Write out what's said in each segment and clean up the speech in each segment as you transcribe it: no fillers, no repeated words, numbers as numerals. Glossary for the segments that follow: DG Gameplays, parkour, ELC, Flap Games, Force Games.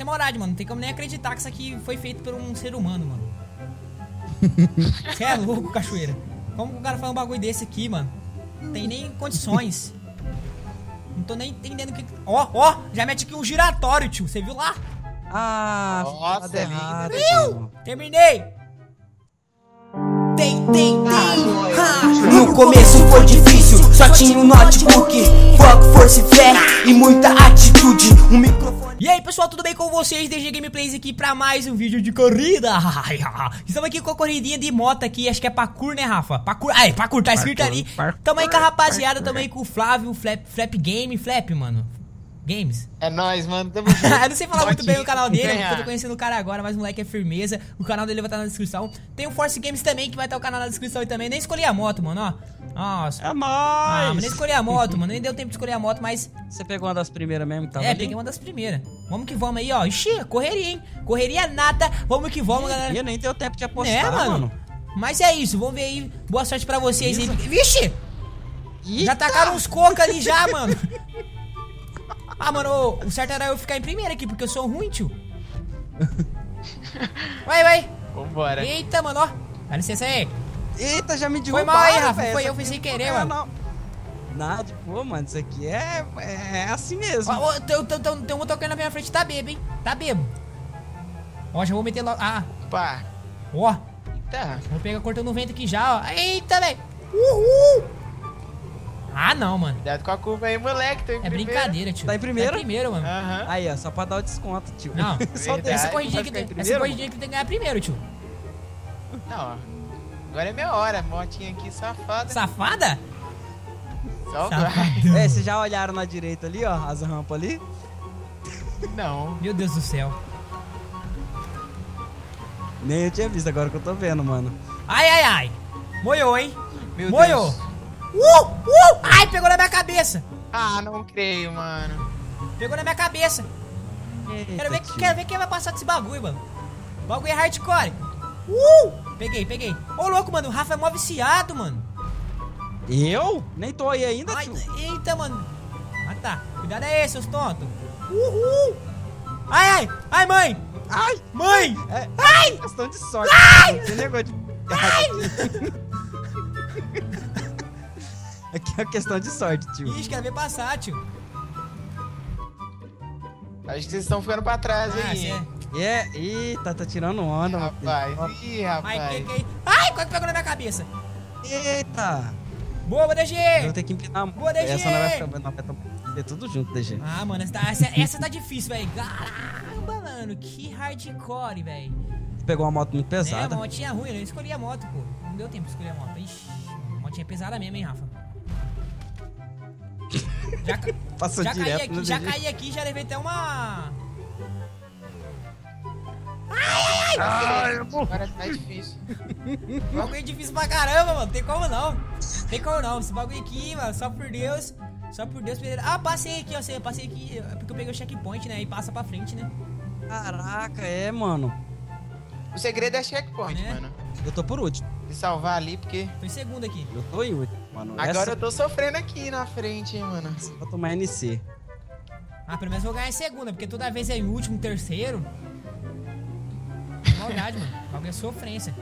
sem maldade, mano. Não tem como nem acreditar que isso aqui foi feito por um ser humano, mano. Você é louco, cachoeira. Como o cara faz um bagulho desse aqui, mano? Não tem nem condições. Não tô nem entendendo o que... Ó, ó, já mete aqui um giratório, tio. Você viu lá? Ah, nossa, é errado, viu? Terminei. No começo foi difícil, só tinha um notebook, foco, força e fé e muita atitude, um microfone. E aí pessoal, tudo bem com vocês? DG Gameplays aqui pra mais um vídeo de corrida. Estamos aqui com a corridinha de moto aqui, acho que é parkour, né, Rafa? Parkour, ai, parkour, tá escrito ali. Tamo aí com a rapaziada, tamo aí com o Flávio, Flap mano. Games. É nóis, mano. Eu não sei falar muito bem o canal dele, porque eu tô conhecendo o cara agora, mas o moleque é firmeza. O canal dele vai estar na descrição. Tem o Force Games também, que vai estar o canal na descrição aí também. Nem escolhi a moto, mano, ó. Nossa. É nóis. Ah, nem escolhi a moto, mano. Nem deu tempo de escolher a moto, mas... Você pegou uma das primeiras mesmo, tá? É, ali? Peguei uma das primeiras. Vamos que vamos aí, ó. Ixi, correria, hein? Correria nada. Vamos que vamos, galera. E nem deu tempo de apostar, é, mano. Mas é isso. Vamos ver aí. Boa sorte pra vocês aí. Vixe! Eita. Já tacaram uns cocos ali já, mano. Ah, mano, o certo era eu ficar em primeiro aqui, porque eu sou ruim, tio. Vai, vai. Vambora. Eita, mano, ó. Dá licença aí. Eita, já me derrubou. Foi mal aí, Rafa. Foi eu, fiz sem querer, mano. Nada, pô, mano, isso aqui é assim mesmo. Ó, tem um tocando na minha frente, tá bebo, hein? Tá bebo. Ó, já vou meter logo. Ah. Opa. Ó. Eita. Vou pegar cortando o vento aqui já, ó. Eita, velho. Uhul. Ah, não, mano. Cuidado com a curva aí, moleque. Tô em primeiro. Brincadeira, tio. Tá em primeiro? Tá em primeiro, mano. Uhum. Aí, ó, só pra dar o desconto, tio. Não, só essa corridinha que tem que ganhar primeiro, tio. Não, agora é minha hora. Motinha aqui, safada. Safada? Só vai. É, vocês já olharam na direita ali, ó, as rampas ali? Não. Meu Deus do céu. Nem eu tinha visto, agora que eu tô vendo, mano. Ai, ai, ai. Moiou, hein? Meu Moiou. Deus. Ai, pegou na minha cabeça. Ah, não creio, mano. Pegou na minha cabeça. Eita, quero ver quem vai passar desse bagulho, mano. O bagulho é hardcore. Peguei. Ô, louco, mano, o Rafa é mó viciado, mano. Eu? Nem tô aí ainda, tio. Eita, mano. Ah, tá. Cuidado aí, seus tontos. Ai, ai. Ai, mãe. Ai. Mãe. É, ai. Questão de sorte. Ai. Não tem negócio de... Ai. Aqui é uma questão de sorte, tio. Ixi, quero ver passar, tio. Acho que vocês estão ficando pra trás aí. Eita, tá tirando onda, rapaz. Ih, rapaz. Ai, quase pegou na minha cabeça. Eita. Boa, DG. Eu vou ter que empinar a mão. Boa, DG. Essa não vai tudo junto, DG. Ah, mano, essa tá difícil, velho. Caramba, mano, que hardcore, velho. Pegou uma moto muito pesada. É, uma motinha ruim, eu não escolhi a moto, pô. Não deu tempo de escolher a moto. Ixi, a motinha é pesada mesmo, hein, Rafa. Já caí aqui, já levei até uma... Ai, agora tá difícil. O bagulho é difícil pra caramba, mano. Tem como não. Tem como não. Esse bagulho aqui, mano, só por Deus. Só por Deus. Ah, passei aqui, ó. Passei aqui, porque eu peguei o checkpoint, né? E passa pra frente, né? Caraca, é, mano. O segredo é checkpoint, mano. Eu tô por último. Me salvar ali, porque... Tô em segundo aqui. Eu tô em último. Mano, agora eu tô sofrendo aqui na frente, hein, mano. Vou tomar NC. Ah, pelo menos vou ganhar em segunda, porque toda vez é em último, terceiro. Maldade, mano. Alguém é sofrência.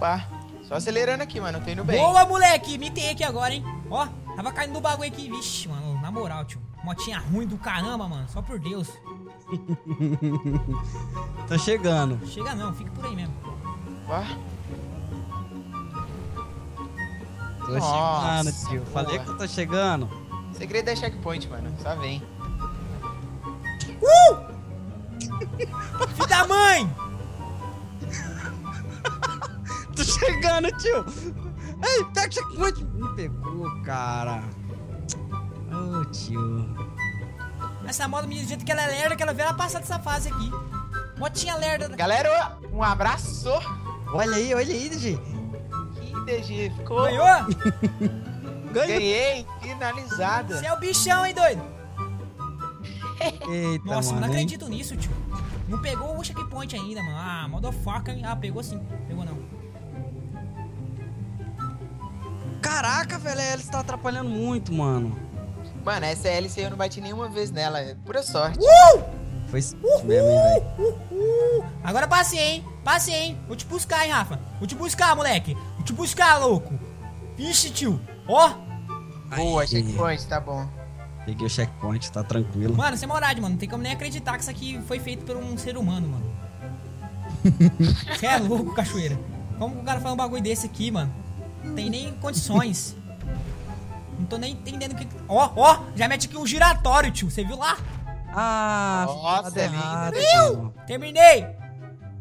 Pá, só acelerando aqui, mano. Eu tô indo bem. Boa, moleque. Me tem aqui agora, hein. Ó, tava caindo no bagulho aqui. Vixe, mano. Na moral, tio. Motinha ruim do caramba, mano. Só por Deus. Tô chegando. Chega não, fica por aí mesmo. Pá. Tô chegando, tio. Boa. Falei que eu tô chegando. O segredo é checkpoint, mano. Só vem. Filho da mãe! Tô chegando, tio. Ei, pega o checkpoint. Me pegou, cara. Ô, tio. Essa moto, menino, do jeito que ela é lerda, que ela vê ela passar dessa fase aqui. Motinha lerda. Galera, um abraço. Olha aí, gente. DG, ficou. Ganhou? Ganhei, finalizada. Você é o bichão, hein, doido? Eita, nossa, mano, não acredito nisso, tio. Não pegou o checkpoint ainda, mano. Ah, motherfucker, hein? Ah, pegou sim. Pegou não. Caraca, velho, a ELC tá atrapalhando muito, mano. Mano, essa ELC eu não bati nenhuma vez nela. É pura sorte. Foi isso mesmo, hein, velho. Agora passei, hein. Passei, hein. Vou te buscar, hein, Rafa. Vou te buscar, moleque. Vou te buscar, louco. Ixi, tio. Ó. Boa, checkpoint, tá bom. Peguei o checkpoint, tá tranquilo. Mano, sem maldade, mano. Não tem como nem acreditar que isso aqui foi feito por um ser humano, mano. Você é louco, cachoeira. Como o cara faz um bagulho desse aqui, mano? Não tem nem condições. Não tô nem entendendo o que... Ó, ó, já mete aqui um giratório, tio. Você viu lá? Ah, nossa, é lindo. Terminei.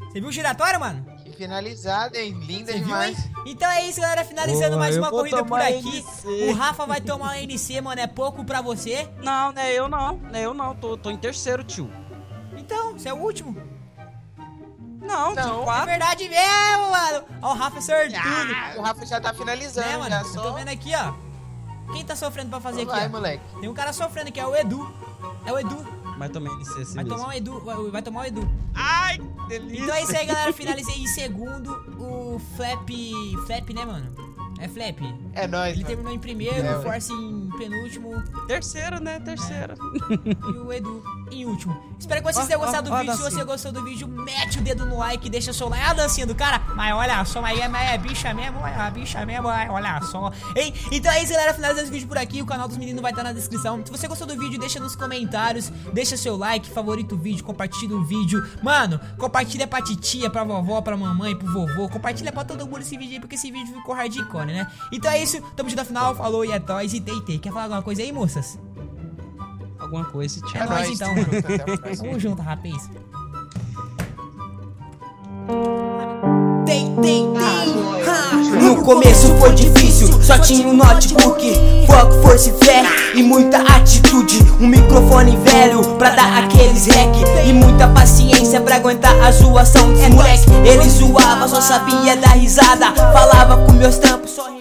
Você viu o giratório, mano? Que finalizado, hein? Linda demais. Viu, hein? Então é isso, galera. Finalizando mais uma corrida por aqui. O Rafa vai tomar a NC, mano. É pouco pra você? Não, não é eu não. Não é eu não. Tô em terceiro, tio. Então, você é o último. Não, de quatro. É verdade mesmo, mano. Ó, o Rafa é sortudo. Ah, o Rafa já tá finalizando, né, mano? Só... Eu tô vendo aqui, ó. Quem tá sofrendo pra fazer aqui? Vai, moleque. Tem um cara sofrendo aqui, é o Edu. É o Edu. Vai tomar NC assim. Vai tomar o Edu. Ai, que delícia. Então é isso aí, galera. Finalizei em segundo o Flap, né, mano? É Flap. É nóis. Ele terminou em primeiro, o Force em penúltimo. Terceiro, né? Terceiro. E o Edu em último. Espero que vocês tenham gostado do vídeo. Se você gostou do vídeo, mete o dedo no like, deixa seu like. Olha a dancinha do cara. Mas olha só, mas é bicha mesmo. Olha a bicha mesmo. Olha só. Hein? Então é isso, galera. Finalizando o vídeo por aqui. O canal dos meninos vai estar na descrição. Se você gostou do vídeo, deixa nos comentários. Deixa seu like, favorita o vídeo, compartilha o vídeo. Mano, compartilha pra titia, pra vovó, pra mamãe, pro vovô. Compartilha pra todo mundo esse vídeo aí, porque esse vídeo ficou hardcore. Né? Então é isso, tamo junto ao final, falou e é nóis e deitei. Quer falar alguma coisa aí, moças? Alguma coisa, tchau. É nóis então, mano. Tamo junto, rapaz. No começo foi difícil, só tinha um notebook, foco, força e fé e muita atitude. Um microfone velho pra dar aqueles rec e muita paciência pra aguentar a zoação dos moleque. Ele zoava, só sabia dar risada, falava com meus trampos, só